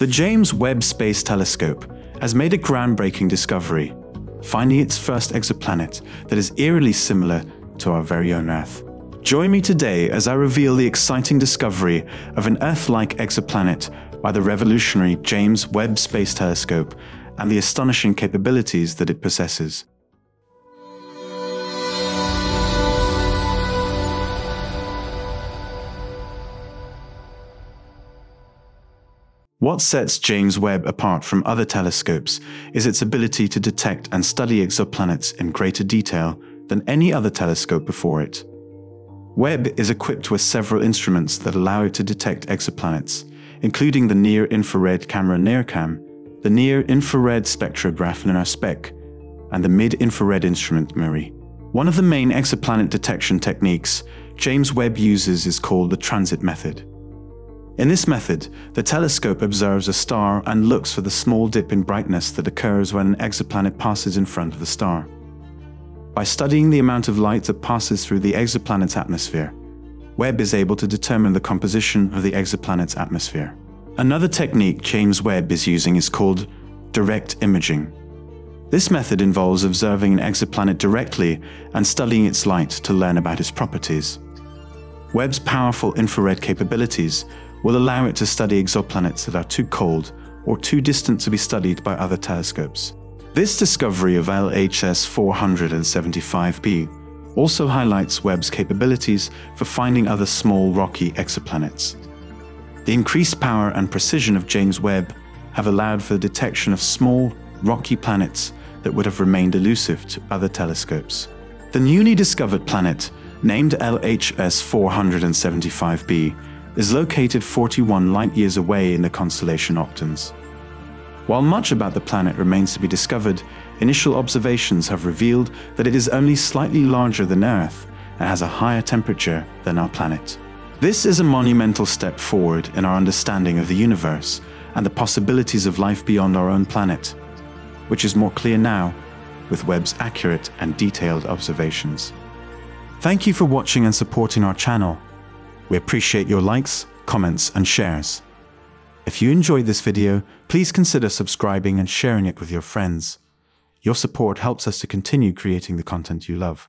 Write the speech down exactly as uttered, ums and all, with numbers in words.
The James Webb Space Telescope has made a groundbreaking discovery, finding its first exoplanet that is eerily similar to our very own Earth. Join me today as I reveal the exciting discovery of an Earth-like exoplanet by the revolutionary James Webb Space Telescope and the astonishing capabilities that it possesses. What sets James Webb apart from other telescopes is its ability to detect and study exoplanets in greater detail than any other telescope before it. Webb is equipped with several instruments that allow it to detect exoplanets, including the near-infrared camera NIRCam, the near-infrared spectrograph NIRSpec, and the mid-infrared instrument MIRI. One of the main exoplanet detection techniques James Webb uses is called the transit method. In this method, the telescope observes a star and looks for the small dip in brightness that occurs when an exoplanet passes in front of the star. By studying the amount of light that passes through the exoplanet's atmosphere, Webb is able to determine the composition of the exoplanet's atmosphere. Another technique James Webb is using is called direct imaging. This method involves observing an exoplanet directly and studying its light to learn about its properties. Webb's powerful infrared capabilities will allow it to study exoplanets that are too cold or too distant to be studied by other telescopes. This discovery of L H S four seventy-five b also highlights Webb's capabilities for finding other small rocky exoplanets. The increased power and precision of James Webb have allowed for the detection of small, rocky planets that would have remained elusive to other telescopes. The newly discovered planet, named L H S four seventy-five b, is located forty-one light-years away in the constellation Octans. While much about the planet remains to be discovered, initial observations have revealed that it is only slightly larger than Earth and has a higher temperature than our planet. This is a monumental step forward in our understanding of the universe and the possibilities of life beyond our own planet, which is more clear now with Webb's accurate and detailed observations. Thank you for watching and supporting our channel. We appreciate your likes, comments, and shares. If you enjoyed this video, please consider subscribing and sharing it with your friends. Your support helps us to continue creating the content you love.